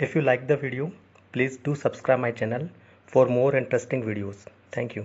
If you like the video, please do subscribe my channel for more interesting videos. Thank you.